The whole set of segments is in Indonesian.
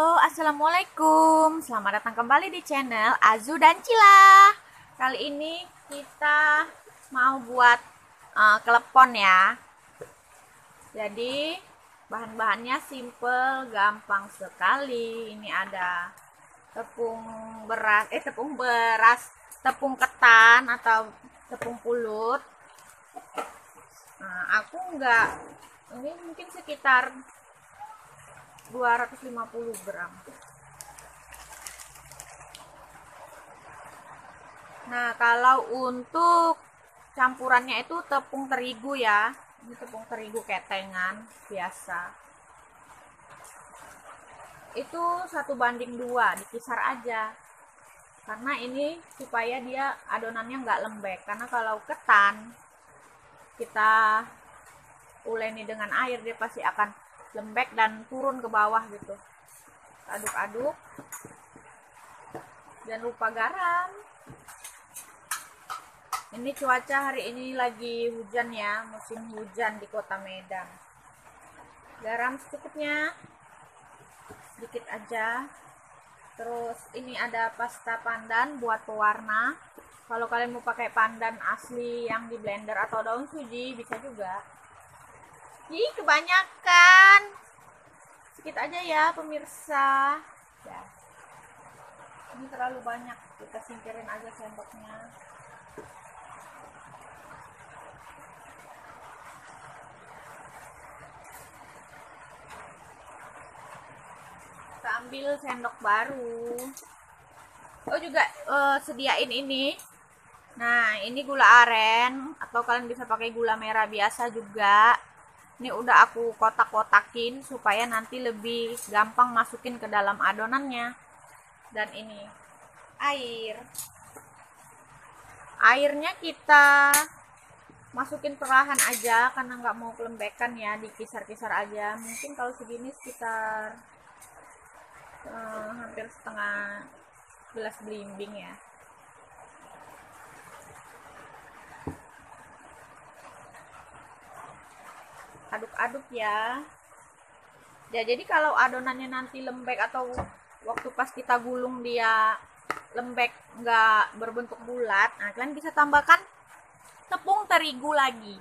Halo, assalamualaikum. Selamat datang kembali di channel Azzu dan Cilla. Kali ini kita mau buat kelepon ya. Jadi bahan-bahannya simple, gampang sekali. Ini ada tepung beras, tepung ketan atau tepung pulut. Nah, ini mungkin sekitar 250 gram. Nah, kalau untuk campurannya itu tepung terigu ya. Ini tepung terigu ketengan biasa. Itu 1:2, dikisar aja. Karena ini supaya dia adonannya nggak lembek. Karena kalau ketan kita uleni dengan air, dia pasti akan lembek dan turun ke bawah gitu. Aduk-aduk, jangan lupa garam. Ini cuaca hari ini lagi hujan ya, musim hujan di kota Medan. Garam secukupnya, sedikit aja. Terus ini ada pasta pandan buat pewarna. Kalau kalian mau pakai pandan asli yang di blender atau daun suji bisa juga. Ih, kebanyakan. Sedikit aja ya pemirsa ya. Ini terlalu banyak, kita singkirin aja sendoknya. Kita ambil sendok baru. Oh, juga sediain ini. Nah, ini gula aren atau kalian bisa pakai gula merah biasa juga. Ini udah aku kotak-kotakin supaya nanti lebih gampang masukin ke dalam adonannya. Dan ini air. Airnya kita masukin perlahan aja karena nggak mau kelembekan ya, dikisar-kisar aja. Mungkin kalau segini sekitar hampir setengah gelas belimbing ya. Aduk-aduk ya. Ya, jadi kalau adonannya nanti lembek atau waktu pas kita gulung dia lembek, nggak berbentuk bulat, nah kalian bisa tambahkan tepung terigu lagi.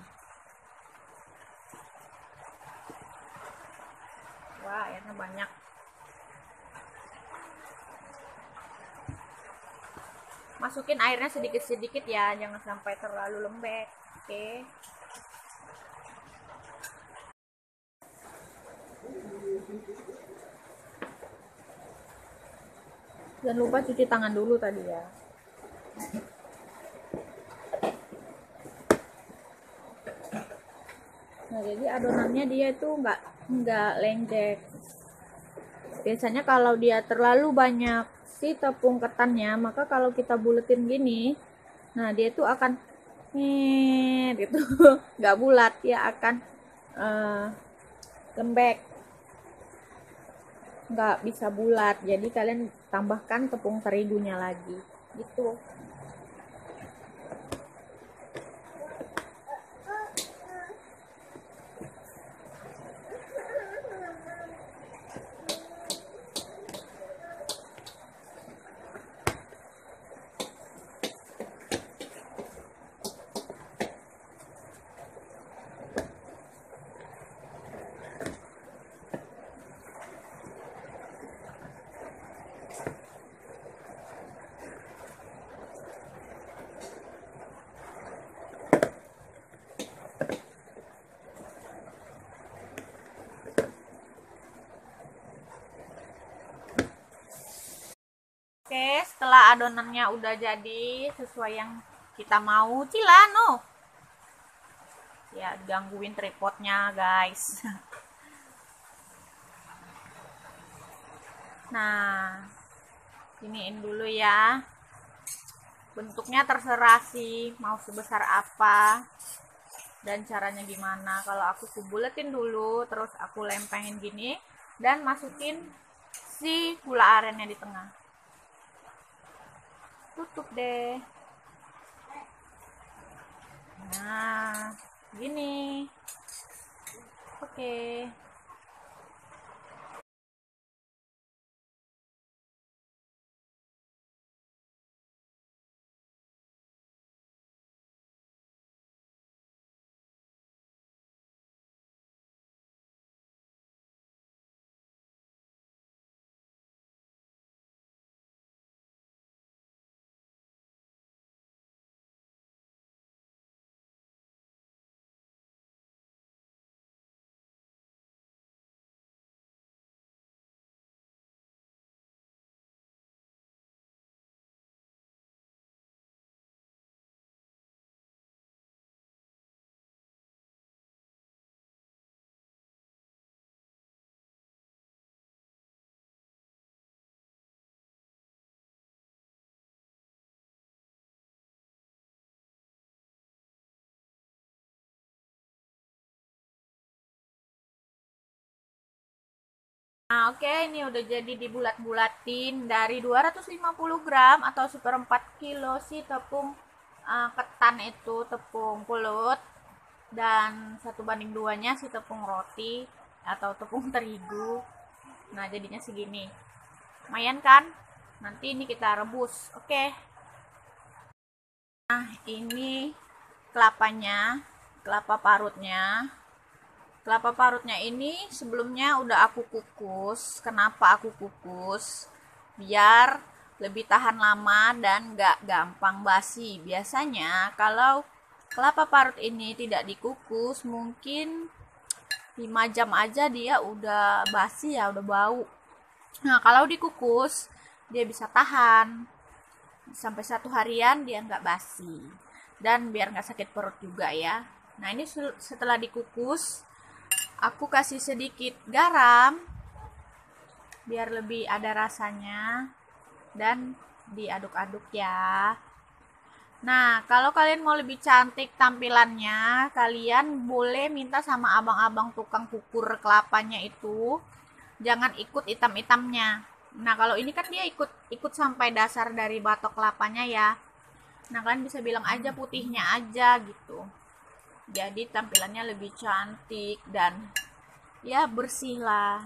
Wah, airnya banyak. Masukin airnya sedikit-sedikit ya, jangan sampai terlalu lembek. Oke. Jangan lupa cuci tangan dulu tadi ya. Nah, jadi adonannya dia itu nggak lengket. Biasanya kalau dia terlalu banyak si tepung ketannya, maka kalau kita buletin gini, nah dia itu akan gitu, nggak bulat, dia akan lembek, nggak bisa bulat. Jadi kalian tambahkan tepung terigunya lagi gitu. Oke, setelah adonannya udah jadi sesuai yang kita mau, Cilano. Ya, gangguin tripodnya, guys. Nah, iniin dulu ya. Bentuknya terserah sih, mau sebesar apa dan caranya gimana. Kalau aku buletin dulu, terus aku lempengin gini dan masukin si gula arennya di tengah. Tutup deh. Nah, gini. Oke. Nah, oke, ini udah jadi dibulat-bulatin dari 250 gram atau seperempat kilo si tepung ketan itu, tepung pulut, dan 1:2 si tepung roti atau tepung terigu. Nah, jadinya segini. Lumayan kan? Nanti ini kita rebus. Oke. Nah, ini kelapanya, kelapa parutnya. Kelapa parutnya ini sebelumnya udah aku kukus. Kenapa aku kukus? Biar lebih tahan lama dan gak gampang basi. Biasanya kalau kelapa parut ini tidak dikukus, mungkin 5 jam aja dia udah basi ya, udah bau. Nah, kalau dikukus dia bisa tahan sampai 1 harian dia nggak basi. Dan biar nggak sakit perut juga ya. Nah, ini setelah dikukus aku kasih sedikit garam biar lebih ada rasanya dan diaduk-aduk ya. Nah, kalau kalian mau lebih cantik tampilannya, kalian boleh minta sama abang-abang tukang kukur kelapanya itu, jangan ikut hitam-hitamnya. Nah, kalau ini kan dia ikut sampai dasar dari batok kelapanya ya. Nah, kalian bisa bilang aja putihnya aja gitu. Jadi tampilannya lebih cantik dan ya bersih lah.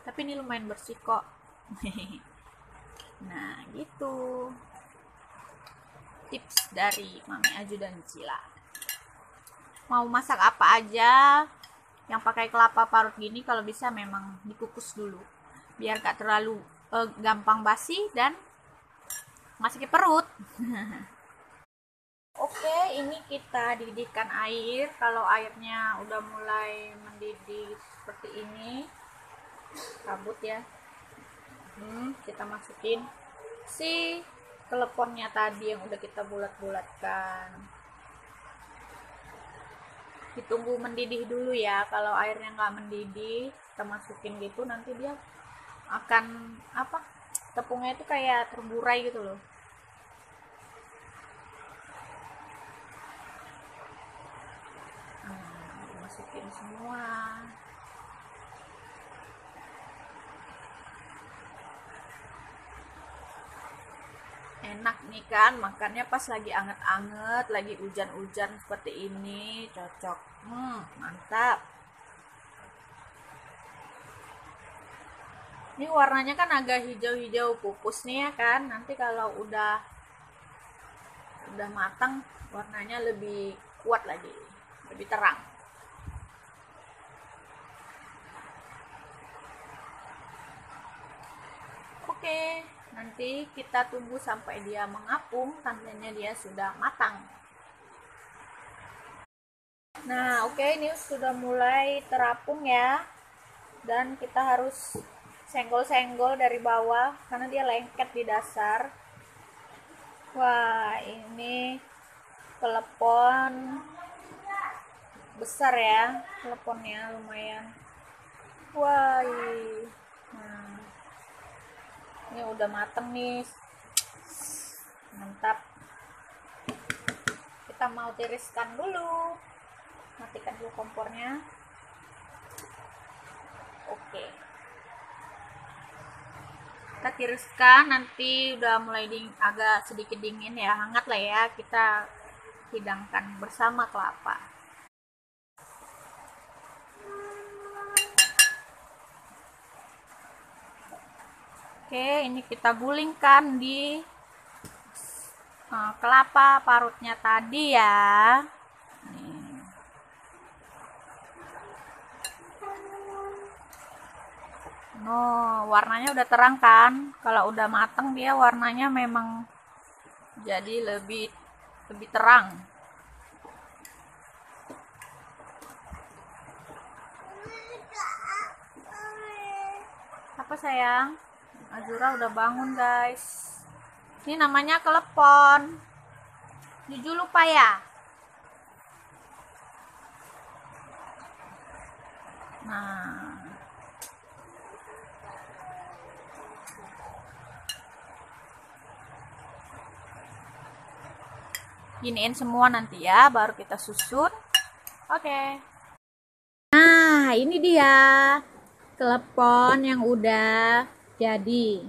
Tapi ini lumayan bersih kok. Nah, gitu. Tips dari Mami Azzu dan Cilla. Mau masak apa aja yang pakai kelapa parut gini, kalau bisa memang dikukus dulu. Biar gak terlalu gampang basi dan masuk ke perut. Oke, ini kita didihkan air. Kalau airnya udah mulai mendidih seperti ini, kabut ya, kita masukin si keleponnya tadi yang udah kita bulat-bulatkan. Ditunggu mendidih dulu ya. Kalau airnya nggak mendidih, kita masukin gitu, nanti dia akan apa? Tepungnya itu kayak terburai gitu loh. Masukin semua. Enak nih kan, makannya pas lagi anget-anget, lagi hujan-hujan seperti ini, cocok. Mantap. Ini warnanya kan agak hijau-hijau pupus nih ya kan. Nanti kalau udah matang, warnanya lebih kuat lagi, lebih terang. Oke, nanti kita tunggu sampai dia mengapung, tandanya dia sudah matang. Nah, oke, ini sudah mulai terapung ya. Dan kita harus senggol-senggol dari bawah karena dia lengket di dasar. Wah, ini kelepon besar ya, keleponnya lumayan. Wah, nah, ini udah mateng nih, mantap. Kita mau tiriskan dulu, matikan dulu kompornya. Oke, kita tiriskan. Nanti udah mulai agak sedikit dingin ya, hangat lah ya, kita hidangkan bersama kelapa. Oke, ini kita gulingkan di kelapa parutnya tadi ya. Nih. Noh, warnanya udah terang kan? Kalau udah mateng dia warnanya memang jadi lebih terang. Apa sayang? Azura udah bangun guys. Ini namanya kelepon. Jujur lupa ya. Nah, giniin semua nanti ya, baru kita susun. Oke. Nah, ini dia. kelepon yang udah jadi.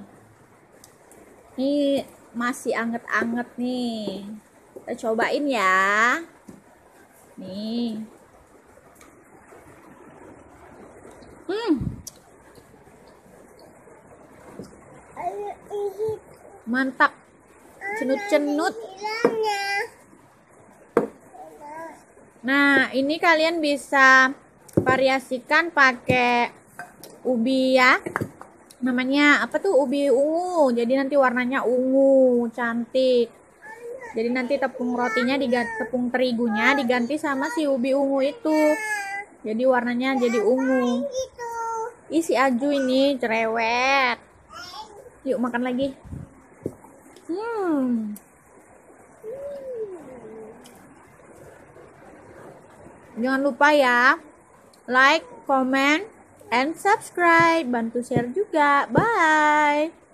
Ini masih anget-anget nih. Kita cobain ya. Nih. Mantap. Cenut-cenut. Nah, ini kalian bisa variasikan pakai ubi ya. Namanya apa tuh? Ubi ungu. Jadi nanti warnanya ungu, cantik. Jadi nanti tepung rotinya tepung terigunya diganti sama si ubi ungu itu. Jadi warnanya jadi ungu. Ih, si Azzu ini cerewet. Yuk makan lagi. Jangan lupa ya, like, comment, and subscribe. Bantu share juga. Bye.